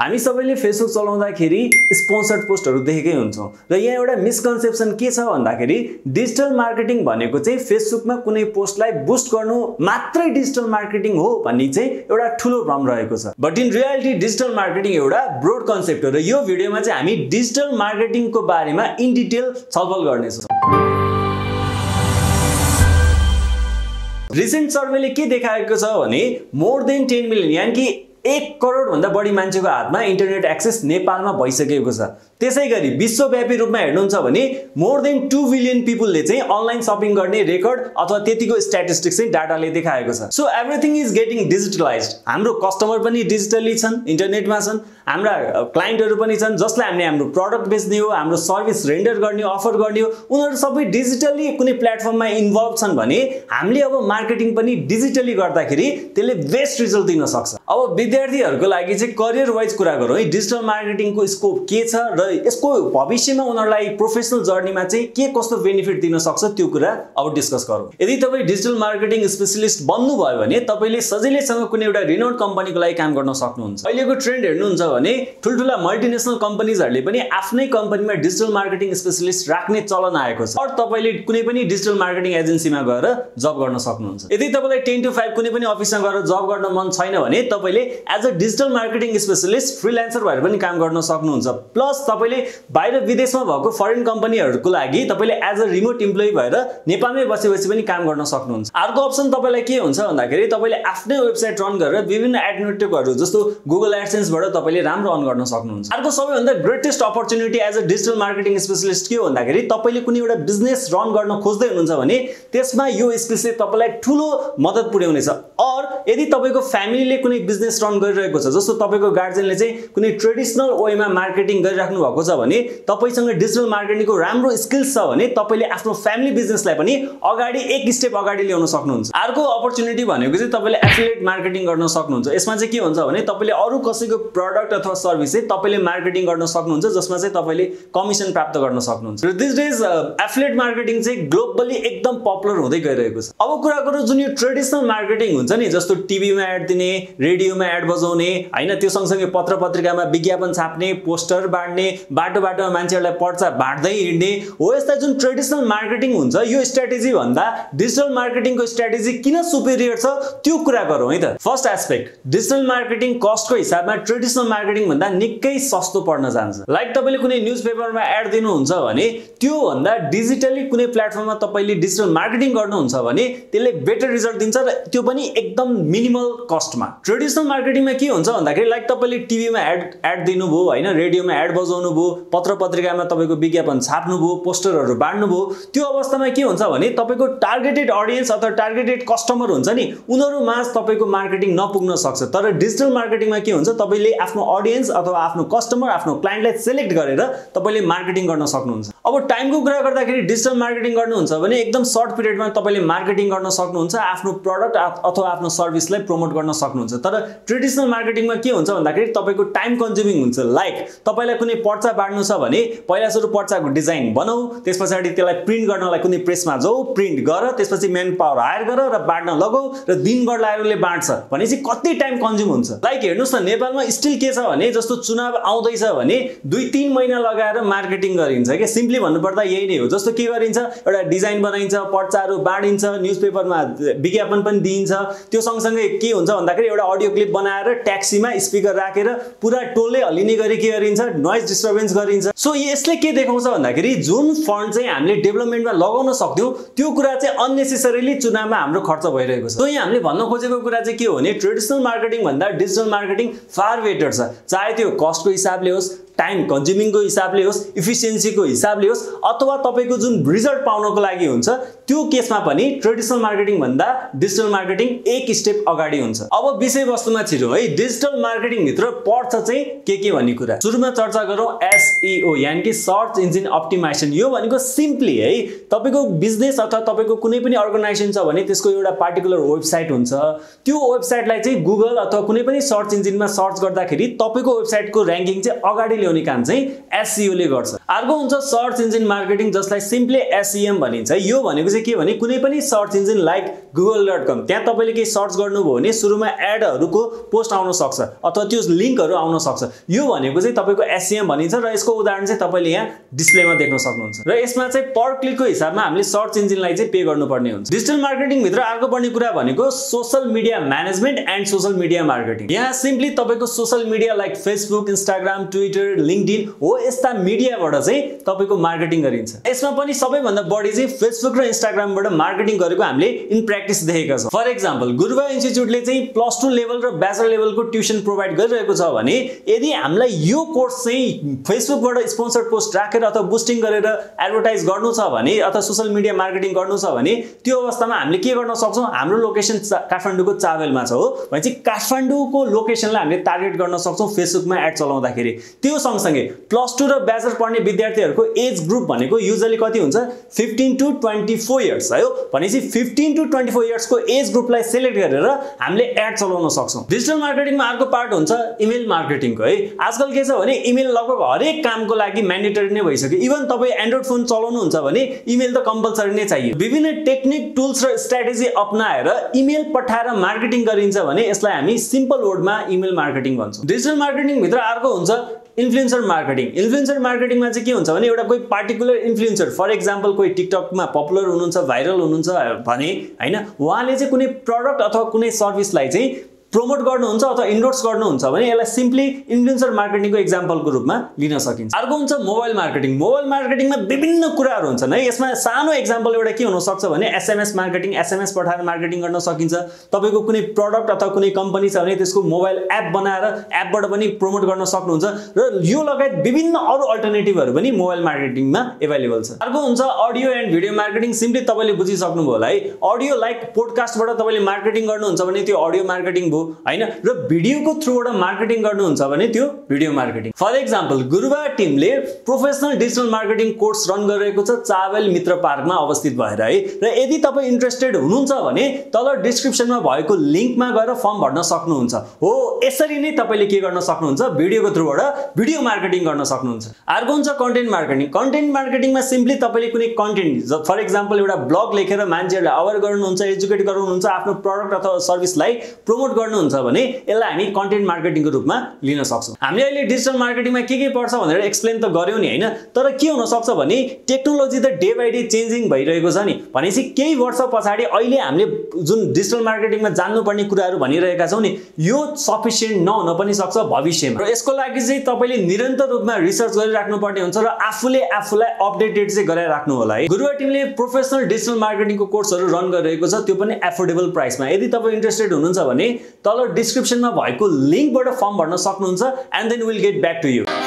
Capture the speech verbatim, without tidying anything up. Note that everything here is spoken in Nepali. हामी सबैले फेसबुक चलाउँदाखेरि स्पोन्सर्ड पोस्टहरु देखेकै हुन्छौं र यहाँ एउटा मिसकन्सेप्सन के छ भन्दाखेरि डिजिटल मार्केटिङ भनेको चाहिँ फेसबुकमा कुनै पोस्टलाई बुस्ट गर्नु मात्रै डिजिटल मार्केटिङ हो भन्ने चाहिँ एउटा ठूलो भ्रम रहेको छ but in reality digital marketing एउटा ब्रोड कन्सेप्ट हो र यो भिडियोमा चाहिँ हामी डिजिटल मार्केटिङको बारेमा इन डिटेल छलफल गर्नेछौं Recent survey ले के देखाएको छ भने more than ten million यानि कि एक करोड भन्दा बढी मान्छेको हातमा इन्टरनेट एक्सेस नेपालमा भइसकेको छ त्यसैगरी विश्वव्यापी रूपमा हेर्नुहुन्छ भने more than two billion people ले चाहिँ अनलाइन शपिङ गर्ने रेकर्ड अथवा त्यतिको स्ट्याटिस्टिक्स चाहिँ डाटाले देखाएको छ so everything is getting digitalised हाम्रो कस्टमर पनि डिजिटली छन् इन्टरनेटमा छन् हाम्रा क्लाइन्टहरु पनि छन् जसलाई हामीले हाम्रो प्रोडक्ट बेच्ने हो हाम्रो सर्भिस रेन्डर गर्ने हो अफर गर्ने हो उनीहरु सबै डिजिटली कुनै प्लेटफर्ममा इन्भल्भ छन् भने हामीले अब मार्केटिङ पनि डिजिटली गर्दाखेरि त्यसले बेस्ट रिजल्ट दिन सक्छ अब विद्यार्थीहरुको लागि चाहिँ करियर वाइज कुरा गरौँ है डिजिटल मार्केटिङको स्कोप के छ र यसको भविष्यमा उनीहरुलाई प्रोफेसनल जर्नीमा चाहिँ के कस्तो बेनिफिट दिन सक्छ त्यो कुरा अब डिस्कस गरौँ यदि तपाई डिजिटल मार्केटिङ स्पेशलिस्ट बन्नु भयो भने तपाईले सजिलैसँग कुनै एउटा रिनोड कम्पनीको लागि काम गर्न सक्नुहुन्छ अहिलेको ट्रेन्ड हेर्नुहुन्छ भने ठूलठूला मल्टिनेशनल कम्पनीजहरुले पनि आफ्नै कम्पनीमा डिजिटल मार्केटिङ स्पेशलिस्ट राख्ने चलन आएको छ र तपाईले कुनै पनि डिजिटल मार्केटिङ एजेन्सीमा गएर जब गर्न सक्नुहुन्छ यदि तपाईलाई ten to five कुनै पनि अफिसमा गएर जब गर्न मन छैन भने तपाईले As a digital marketing specialist, freelancer भएर पनि काम गर्न सक्नुहुन्छ प्लस तपाईले बाहिर विदेशमा भएको फरेन कम्पनीहरुको लागि तपाईले as a remote employee भएर नेपालमै बसेपछि पनि काम गर्न सक्नुहुन्छ अर्को अप्सन तपाईलाई के हुन्छ भन्दाखेरि तपाईले आफ्नै वेबसाइट रन गरेर विभिन्न एड नेटवर्कहरु जस्तो Google AdSense बाट तपाईले राम्रो रन गर्न सक्नुहुन्छ अर्को सबैभन्दा greatest opportunity as a digital marketing specialist के हो भन्दाखेरि तपाईले कुनै एउटा बिजनेस रन गर्न खोज्दै हुनुहुन्छ भने त्यसमा यो स्किलले तपाईलाई ठूलो मद्दत पुर्याउनेछ अर यदि तपाईको फ्यामिलीले कुनै बिजनेस रन गरिरहेको छ जस्तो तपाईको गार्जियनले चाहिँ कुनै ट्रेडिसनल वेमा मार्केटिङ गरिराख्नु भएको छ भने तपाईसँग डिजिटल मार्केटिङको राम्रो स्किल्स छ भने तपाईले आफ्नो फ्यामिली बिजनेसलाई पनि अगाडि एक स्टेप अगाडि ल्याउन सक्नुहुन्छ अर्को अपर्च्युनिटी भनेको चाहिँ तपाईले एफिलिएट मार्केटिङ गर्न सक्नुहुन्छ यसमा चाहिँ के हुन्छ भने तपाईले अरु कसैको प्रोडक्ट अथवा सर्भिस चाहिँ तपाईले मार्केटिङ गर्न सक्नुहुन्छ जसमा चाहिँ तपाईले कमिसन प्राप्त गर्न सक्नुहुन्छ र दिस डेज एफिलिएट मार्केटिङ चाहिँ ग्लोबली एकदम पपुलर हुँदै गइरहेको छ अब कुरा गरौँ जुन यो ट्रेडिसनल मार्केटिङ हुन्छ नि जस्तो टिभीमा एड दिने रेडियोमा एड बजाउने हैन त्यो सँगसँगै पत्र पत्रिकामा विज्ञापन छाप्ने पोस्टर बाड्ने बाटो बाटोमा मान्छेहरुलाई पर्चा बाड्दै हिड्ने हो यस्ता जुन ट्रेडिसनल मार्केटिङ हुन्छ यो स्ट्र्याटेजी भन्दा डिजिटल मार्केटिङको स्ट्र्याटेजी किन सुपेरियर छ त्यो कुरा गरौँ है त फर्स्ट एस्पेक्ट डिजिटल मार्केटिङ कस्टको हिसाबमा ट्रेडिसनल मार्केटिङ भन्दा निकै सस्तो पर्न जान्छ लाइक तपाईले कुनै न्यूजपेपरमा एड दिनुहुन्छ भने त्यो भन्दा डिजिटली कुनै प्लेटफर्ममा तपाईले डिजिटल मार्केटिङ गर्नुहुन्छ भने त्यसले बेटर रिजल्ट दिन्छ र त्यो पनि एकदम मिनिमल कस्टमा ट्रेडिसनल मार्केटिङमा के हुन्छ भन्दाखेरि लाइक तपाईले टिभीमा एड एड दिनुभयो हैन रेडियोमा एड बजाउनुभयो पत्रपत्रिकामा तपाईको विज्ञापन छाप्नुभयो पोस्टरहरु बाड्नुभयो त्यो अवस्थामा के हुन्छ भने तपाईको टार्गेटेड ऑडियन्स अथवा टार्गेटेड कस्टमर हुन्छ नि उनीहरुमाझ तपाईको मार्केटिङ नपुग्न सक्छ तर डिजिटल मार्केटिङमा के हुन्छ तपाईले आफ्नो ऑडियन्स अथवा आफ्नो कस्टमर आफ्नो क्लाइन्टलाई सिलेक्ट गरेर तपाईले मार्केटिङ गर्न सक्नुहुन्छ अब टाइमको कुरा गर्दाखेरि डिजिटल मार्केटिङ गर्नुहुन्छ भने एकदम सर्ट पिरियडमा तपाईले मार्केटिङ गर्न सक्नुहुन्छ आफ्नो प्रोडक्ट अथवा आफ्नो सर्भिसलाई प्रमोट गर्न सक्नुहुन्छ तर ट्रेडिसनल मार्केटिङमा के हुन्छ भन्दाखेरि तपाईको टाइम कन्ज्युमिङ हुन्छ लाइक तपाईलाई कुनै पर्चा बाड्नु छ भने पहिला सुरु पर्चाको डिजाइन बनाऊ त्यसपछि त्यसलाई प्रिन्ट गर्नलाई कुनै प्रेसमा जाऊ प्रिन्ट गर त्यसपछि म्यान पावर हायर गर र बाड्न लगाऊ र दिनभर लायरले बाड्छ भनेपछि कति टाइम कन्ज्युम हुन्छ लाइक हेर्नुस् न नेपालमा स्टिल के छ भने जस्तो चुनाव आउँदै छ भने दुई तीन महिना लगाएर मार्केटिङ गरिन्छ के सिम्पली भन्नुपर्दा यही नै हो जस्तो के गरिन्छ एउटा डिजाइन बनाइन्छ पर्चाहरु बाडिन्छ न्यूजपेपरमा विज्ञापन पनि दिइन्छ त्यो सँगसँगै के हुन्छ भन्दाखेरि एउटा अडियो क्लिप बनाएर ट्याक्सीमा स्पिकर राखेर पुरा टोलले हल्लिने गरी के गरिन्छ नॉइज डिस्टर्बेंस गरिन्छ सो यसले के देखाउँछ भन्दाखेरि जुन फन्ड चाहिँ हामीले डेभलपमेन्टमा लगाउन सक्थ्यौ त्यो कुरा चाहिँ अननेसेसरीली चुनावमा हाम्रो खर्च भइरहेको छ सो यहाँ हामीले भन्न खोजेको कुरा चाहिँ के हो भने ट्रेडिसनल मार्केटिङ भन्दा डिजिटल मार्केटिङ फार बेटर छ चाहे त्यो कस्टको हिसाबले होस् टाइम कन्ज्युमिङ को हिसाबले होस् इफिसिएन्सी को हिसाबले होस् अथवा तपाईको जुन रिजल्ट पाउनको लागि हुन्छ त्यो केसमा पनि ट्रेडिसनल मार्केटिङ भन्दा डिजिटल मार्केटिङ एक स्टेप अगाडि हुन्छ अब विषय वस्तुमा छिरौ है डिजिटल मार्केटिङ भित्र पर्छ चाहिँ के के भन्ने कुरा सुरुमा चर्चा गरौँ S E O यानि कि सर्च इन्जिन अप्टिमाइजेसन यो भनेको सिम्पली है तपाईको बिजनेस अथवा तपाईको कुनै पनि अर्गनाइजेसन छ भने त्यसको एउटा पार्टिकुलर वेबसाइट हुन्छ त्यो वेबसाइटलाई चाहिँ Google अथवा कुनै पनि सर्च इन्जिनमा सर्च गर्दाखेरि तपाईको वेबसाइटको र्यांकिङ चाहिँ अगाडि ल्याउने काम चाहिँ S E O ले गर्छ अर्को हुन्छ सर्च इन्जिन मार्केटिङ जसलाई सिम्पली S E M भनिन्छ यो भनेको चाहिँ के भने कुनै पनि search engine like google dot com त्यहाँ तपाईले के सर्च गर्नुभयो भने सुरुमा एडहरुको पोस्ट आउन सक्छ अथवा त्यो लिंकहरु आउन सक्छ यो भनेको चाहिँ तपाईको S E M भनिन्छ र यसको उदाहरण चाहिँ तपाईले यहाँ डिस्प्लेमा देख्न सक्नुहुन्छ र यसमा चाहिँ पर क्लिकको हिसाबमा हामीले सर्च इन्जिनलाई चाहिँ पे गर्नुपर्ने हुन्छ डिजिटल मार्केटिङ भित्र अर्को पर्ने कुरा भनेको social media management and social media marketing यहाँ सिम्पली तपाईको social media like Facebook, Instagram, Twitter, LinkedIn हो यस्ता मिडियाबाट चाहिँ तपाईको मार्केटिङ गरिन्छ यसमा पनि सबैभन्दा बढी चाहिँ Facebook र Instagram बाट मार्केटिङ गरेको हामीले इन प्र्याक्टिस देखेका छौं फर एक्जाम्पल गुरुकुल इन्स्टिट्युटले चाहिँ प्लस टू लेभल र ब्याचलर लेभलको ट्युसन प्रोवाइड गरिरहेको छ भने यदि हामीलाई यो कोर्स चाहिँ Facebook बाट स्पोन्सर्ड पोस्ट राखेर अथवा बुस्टिङ गरेर एडभर्टाइज गर्नु छ भने अथवा सोशल मिडिया मार्केटिङ गर्नु छ भने त्यो अवस्थामा हामीले के गर्न सक्छौं हाम्रो लोकेसन काठमाडौँको चावेलमा छ हो भनेपछि काठमाडौँको लोकेसनलाई हामीले टार्गेट गर्न सक्छौं फेसबुकमा एड चलाउँदाखेरि त्यो सँगसँगै प्लस टू र ब्याचलर पढ्ने विद्यार्थीहरुको एज ग्रुप भनेको युजुअली कति हुन्छ fifteen to twenty-four इयर्स आयो भनेपछि fifteen to twenty-four इयर्स को एज ग्रुपलाई सिलेक्ट गरेर हामीले एड चलाउन सक्छौं डिजिटल मार्केटिङमा अर्को पार्ट हुन्छ इमेल मार्केटिङको है आजकल के छ भने इमेल लगभग हरेक कामको लागि म्यान्डेटरी नै भइसक्यो इभन तपाई एन्ड्रोइड फोन चलाउनुहुन्छ भने इमेल त कम्पल्सरी नै चाहियो विभिन्न टेक्निक टुल्स र स्ट्र्याटेजी अपनाएर इमेल पठाएर मार्केटिङ गरिन्छ भने यसलाई हामी सिम्पल वर्डमा इमेल मार्केटिङ भन्छौं डिजिटल मार्केटिङ भित्र अर्को हुन्छ इन्फ्लुएन्सर मार्केटिङ इन्फ्लुएन्सर मार्केटिङमा चाहिँ के हुन्छ भने एउटा कुनै पार्टिकुलर इन्फ्लुएन्सर फर एक्जाम्पल कोही टिकटकमा पपुलर हुनुहुन्छ भाइरल हुनुहुन्छ भने हैन उहाँले चाहिँ कुनै प्रोडक्ट अथवा कुनै सर्भिसलाई चाहिँ प्रमोट गर्नुहुन्छ अथवा इन्डोर्स गर्नुहुन्छ भने यसलाई सिम्पली इन्फ्लुएन्सर मार्केटिङको एक्जाम्पलको रूपमा लिन सकिन्छ अर्को हुन्छ मोबाइल मार्केटिङ मोबाइल मार्केटिङमा विभिन्न कुराहरू हुन्छन् है यसमा सानो एक्जाम्पल एउटा के हुन सक्छ भने S M S marketing S M S पठाएर मार्केटिङ गर्न सकिन्छ तपाईको कुनै प्रोडक्ट अथवा कुनै कम्पनी छ भने त्यसको मोबाइल एप बनाएर एपबाट पनि प्रमोट गर्न सक्नुहुन्छ र यो लगायत विभिन्न अरु अल्टरनेटिभहरु पनि मोबाइल मार्केटिङमा अवेलेबल छ अर्को हुन्छ audio and video marketing simply तपाईले बुझिसक्नु भयो होला है अडियो लाइक पोडकास्टबाट तपाईले मार्केटिङ गर्नुहुन्छ भने त्यो अडियो मार्केटिङ हो हैन र भिडियोको थ्रुबाट मार्केटिङ गर्नुहुन्छ भने त्यो video marketing for example Guruba टिमले professional digital marketing course run गरिरहेको छ चावेल मित्र पार्कमा अवस्थित भएर है र यदि तपाई इन्ट्रेस्टेड हुनुहुन्छ भने तल डिस्क्रिप्सनमा भएको लिंकमा गएर फर्म भर्न सक्नुहुन्छ हो यसरी नै तपाईले के गर्न सक्नुहुन्छ भिडियोको थ्रुबाट भिडियो मार्केटिङ गर्न सक्नुहुन्छ अर्को हुन्छ कन्टेन्ट मार्केटिङ कन्टेन्ट मार्केटिङमा सिम्पली तपाईले कुनै कन्टेन्ट फर एक्जाम्पल एउटा ब्लग लेखेर मान्छेहरूलाई अवेर गर्नुहुन्छ एजुकेट गराउनुहुन्छ आफ्नो प्रोडक्ट अथवा सर्भिसलाई प्रमोट गर्न हुन्छ भने यसलाई हामी कन्टेन्ट मार्केटिङको रूपमा लिन सक्छौं हामीले अहिले डिजिटल मार्केटिङमा के के पर्छ भनेर एक्सप्लेन त गर्यौ नि हैन तर के हुन सक्छ भने टेक्नोलोजी त डे बाइ डे चेन्जिङ भइरहेको छ नि भनेपछि केही वर्ष पछाडी अहिले हामीले जुन डिजिटल मार्केटिङमा जान्नुपर्ने कुराहरू भनिरहेका छौं नि यो सफिसिएन्ट नहुन पनि सक्छ भविष्यमा र यसको लागि चाहिँ तपाईले निरन्तर रूपमा रिसर्च गरिराख्नु पर्ने हुन्छ र आफूले आफूलाई अपडेटेड चाहिँ गराइराख्नु होला है गुरुकुल टिमले प्रोफेसनल डिजिटल मार्केटिङको कोर्सहरू रन गरिरहेको छ त्यो पनि एफोर्डेबल प्राइसमा यदि तपाई इन्ट्रेस्टेड हुनुहुन्छ भने तल डिस्क्रिप्सनमा भएको लिंकबाट फर्म भर्न सक्नुहुन्छ and then will get back to you